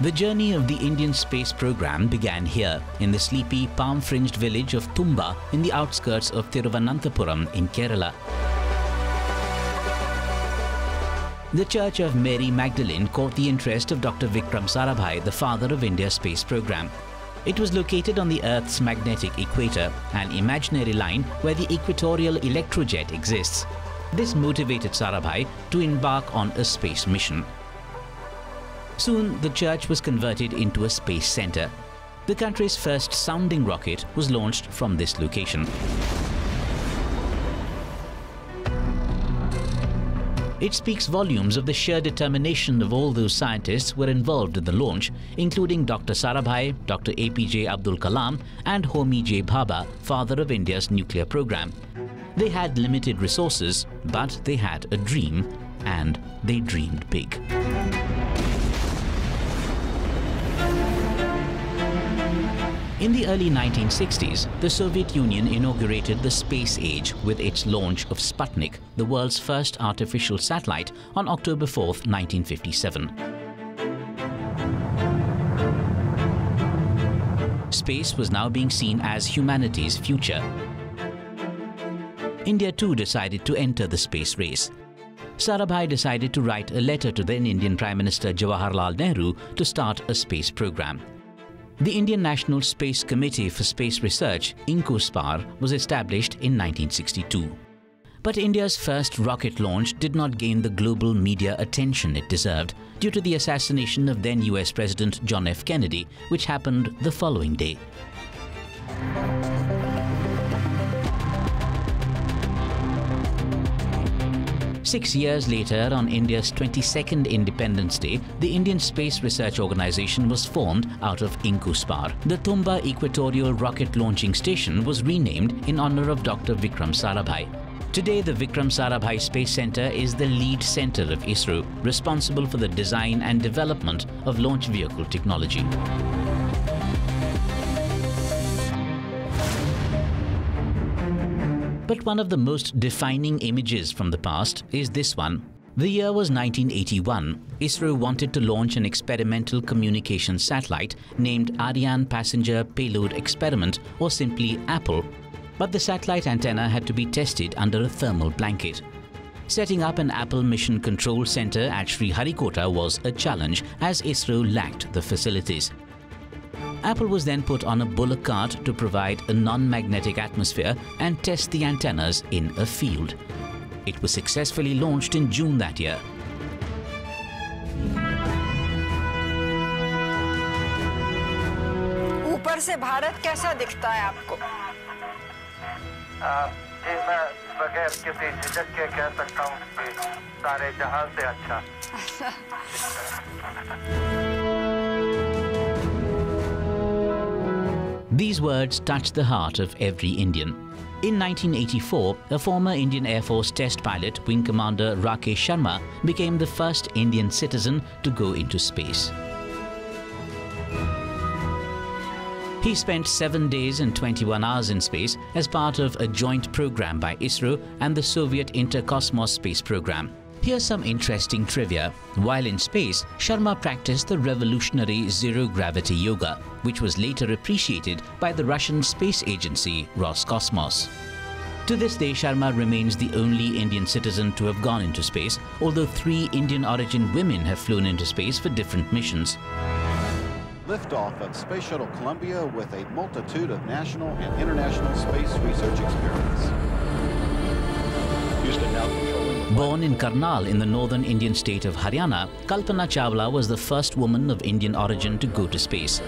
The journey of the Indian space program began here, in the sleepy, palm-fringed village of Thumba in the outskirts of Thiruvananthapuram in Kerala. The Church of Mary Magdalene caught the interest of Dr. Vikram Sarabhai, the father of India's space program. It was located on the Earth's magnetic equator, an imaginary line where the equatorial electrojet exists. This motivated Sarabhai to embark on a space mission. Soon, the church was converted into a space center. The country's first sounding rocket was launched from this location. It speaks volumes of the sheer determination of all those scientists who were involved in the launch, including Dr. Sarabhai, Dr. APJ Abdul Kalam and Homi J. Bhabha, father of India's nuclear program. They had limited resources, but they had a dream, and they dreamed big. In the early 1960s, the Soviet Union inaugurated the space age with its launch of Sputnik, the world's first artificial satellite, on October 4, 1957. Space was now being seen as humanity's future. India too decided to enter the space race. Sarabhai decided to write a letter to then Indian Prime Minister Jawaharlal Nehru to start a space program. The Indian National Space Committee for Space Research, INCOSPAR, was established in 1962. But India's first rocket launch did not gain the global media attention it deserved due to the assassination of then US President John F. Kennedy, which happened the following day. Six years later, on India's 22nd Independence Day, the Indian Space Research Organisation was formed out of INCOSPAR. The Thumba Equatorial Rocket Launching Station was renamed in honour of Dr. Vikram Sarabhai. Today, the Vikram Sarabhai Space Centre is the lead centre of ISRO, responsible for the design and development of launch vehicle technology. But one of the most defining images from the past is this one. The year was 1981. ISRO wanted to launch an experimental communication satellite named Ariane Passenger Payload Experiment, or simply APPLE. But the satellite antenna had to be tested under a thermal blanket. Setting up an APPLE Mission Control Center at Sriharikota was a challenge, as ISRO lacked the facilities. APPLE was then put on a bullock cart to provide a non-magnetic atmosphere and test the antennas in a field. It was successfully launched in June that year. ऊपर से भारत कैसा दिखता है आपको? जी मैं बगैर किसी झिझक के कह सकता हूँ कि सारे जहां से अच्छा. These words touched the heart of every Indian. In 1984, a former Indian Air Force test pilot, Wing Commander Rakesh Sharma, became the first Indian citizen to go into space. He spent 7 days and 21 hours in space as part of a joint program by ISRO and the Soviet Intercosmos space program. Here's some interesting trivia. While in space, Sharma practiced the revolutionary zero-gravity yoga, which was later appreciated by the Russian space agency Roscosmos. To this day, Sharma remains the only Indian citizen to have gone into space, although 3 Indian-origin women have flown into space for different missions. Liftoff of Space Shuttle Columbia with a multitude of national and international space research experiments. Houston now. Born in Karnal in the northern Indian state of Haryana, Kalpana Chawla was the first woman of Indian origin to go to space.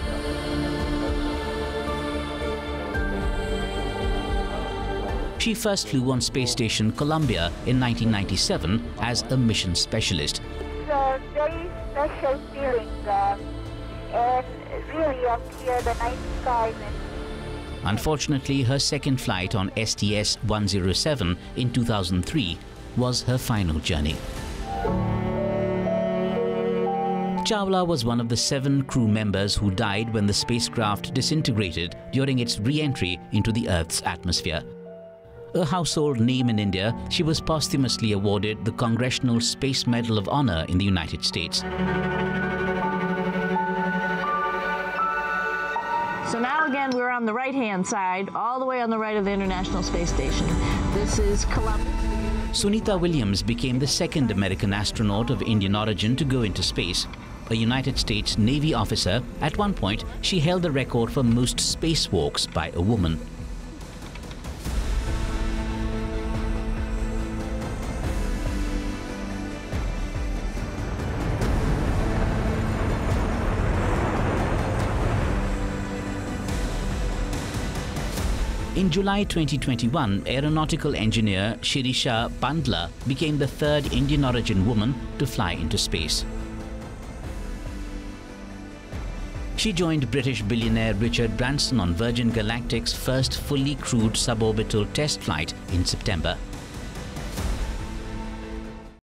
She first flew on space station Columbia in 1997 as a mission specialist. It's a very special feeling, and really up here the night skies. Unfortunately, her second flight on STS-107 in 2003 was her final journey. Chawla was one of the 7 crew members who died when the spacecraft disintegrated during its re-entry into the Earth's atmosphere. A household name in India, she was posthumously awarded the Congressional Space Medal of Honor in the United States. So now again, we're on the right-hand side, all the way on the right of the International Space Station. This is Columbus. Sunita Williams became the second American astronaut of Indian origin to go into space. A United States Navy officer, at one point, she held the record for most spacewalks by a woman. In July 2021, aeronautical engineer Shirisha Bandla became the third Indian-origin woman to fly into space. She joined British billionaire Richard Branson on Virgin Galactic's first fully crewed suborbital test flight in September.